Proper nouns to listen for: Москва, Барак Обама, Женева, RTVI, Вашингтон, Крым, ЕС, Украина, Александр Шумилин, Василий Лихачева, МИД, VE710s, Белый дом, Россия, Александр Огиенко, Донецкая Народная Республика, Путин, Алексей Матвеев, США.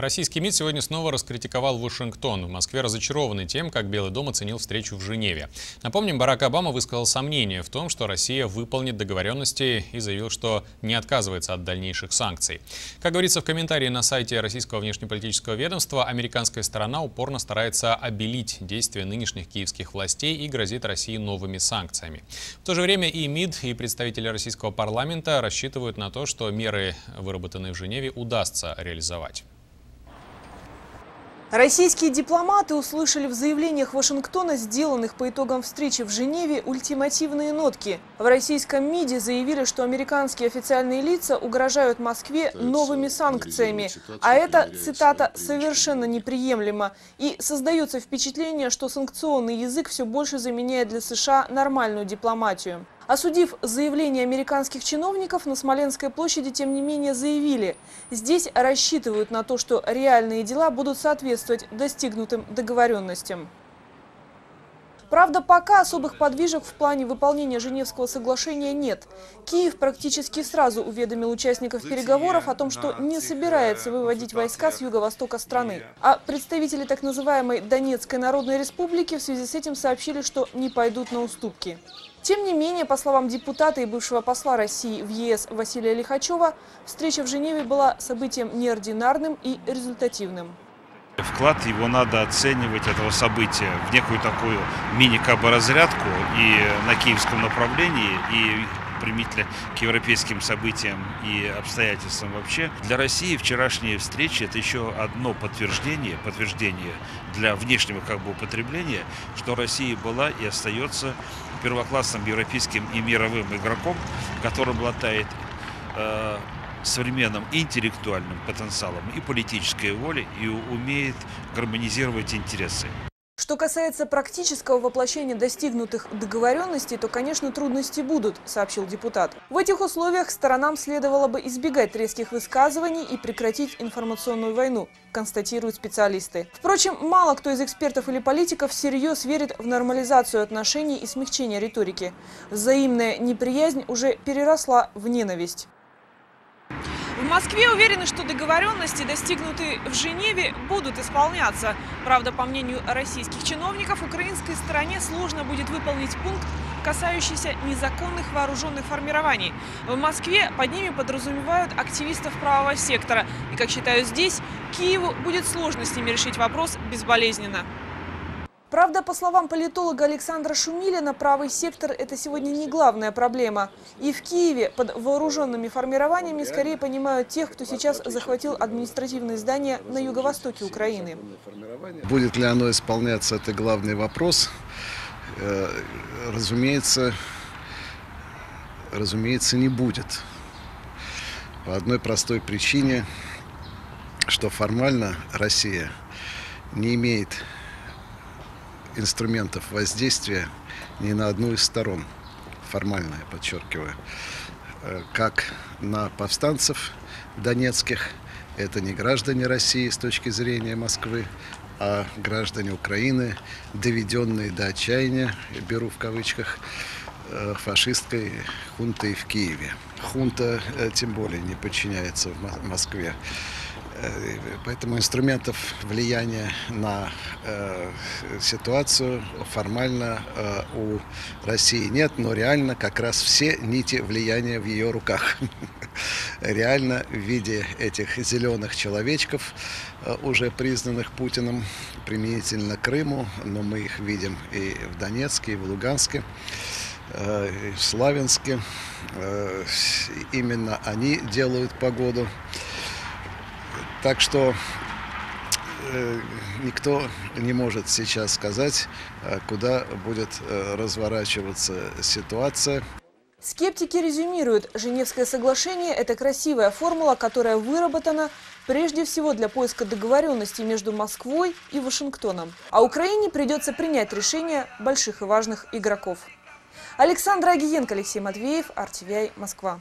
Российский МИД сегодня снова раскритиковал Вашингтон. В Москве разочарованы тем, как Белый дом оценил встречу в Женеве. Напомним, Барак Обама высказал сомнение в том, что Россия выполнит договоренности, и заявил, что не отказывается от дальнейших санкций. Как говорится в комментарии на сайте российского внешнеполитического ведомства, американская сторона упорно старается обелить действия нынешних киевских властей и грозит России новыми санкциями. В то же время и МИД, и представители российского парламента рассчитывают на то, что меры, выработанные в Женеве, удастся реализовать. Российские дипломаты услышали в заявлениях Вашингтона, сделанных по итогам встречи в Женеве, ультимативные нотки. В российском МИДе заявили, что американские официальные лица угрожают Москве новыми санкциями. А это, цитата, «совершенно неприемлемо». И создается впечатление, что санкционный язык все больше заменяет для США нормальную дипломатию. Осудив заявление американских чиновников, на Смоленской площади, тем не менее, заявили, здесь рассчитывают на то, что реальные дела будут соответствовать достигнутым договоренностям. Правда, пока особых подвижек в плане выполнения Женевского соглашения нет. Киев практически сразу уведомил участников переговоров о том, что не собирается выводить войска с юго-востока страны. А представители так называемой Донецкой Народной Республики в связи с этим сообщили, что не пойдут на уступки. Тем не менее, по словам депутата и бывшего посла России в ЕС Василия Лихачева, встреча в Женеве была событием неординарным и результативным. Вклад его надо оценивать, этого события, в некую такую мини-кабо-разрядку и на киевском направлении, и примитивно к европейским событиям и обстоятельствам вообще. Для России вчерашняя встреча – это еще одно подтверждение для внешнего употребления, что Россия была и остается первоклассным европейским и мировым игроком, которым обладает современным интеллектуальным потенциалом и политической волей, и умеет гармонизировать интересы. Что касается практического воплощения достигнутых договоренностей, то, конечно, трудности будут, сообщил депутат. В этих условиях сторонам следовало бы избегать резких высказываний и прекратить информационную войну, констатируют специалисты. Впрочем, мало кто из экспертов или политиков всерьез верит в нормализацию отношений и смягчение риторики. Взаимная неприязнь уже переросла в ненависть. В Москве уверены, что договоренности, достигнутые в Женеве, будут исполняться. Правда, по мнению российских чиновников, украинской стороне сложно будет выполнить пункт, касающийся незаконных вооруженных формирований. В Москве под ними подразумевают активистов правого сектора. И, как считают здесь, Киеву будет сложно с ними решить вопрос безболезненно. Правда, по словам политолога Александра Шумилина, правый сектор – это сегодня не главная проблема. И в Киеве под вооруженными формированиями скорее понимают тех, кто сейчас захватил административные здания на юго-востоке Украины. Будет ли оно исполняться – это главный вопрос. Разумеется, не будет. По одной простой причине, что формально Россия не имеет инструментов воздействия ни на одну из сторон, формально, я подчеркиваю, как на повстанцев донецких, это не граждане России с точки зрения Москвы, а граждане Украины, доведенные до отчаяния, беру в кавычках, фашистской хунтой в Киеве. Хунта тем более не подчиняется в Москве. Поэтому инструментов влияния на ситуацию формально у России нет, но реально как раз все нити влияния в ее руках. Реально в виде этих зеленых человечков, уже признанных Путиным, применительно к Крыму, но мы их видим и в Донецке, и в Луганске, и в Славянске. Именно они делают погоду. Так что никто не может сейчас сказать, куда будет разворачиваться ситуация. Скептики резюмируют, Женевское соглашение – это красивая формула, которая выработана прежде всего для поиска договоренностей между Москвой и Вашингтоном. А Украине придется принять решение больших и важных игроков. Александр Огиенко, Алексей Матвеев, RTVI, Москва.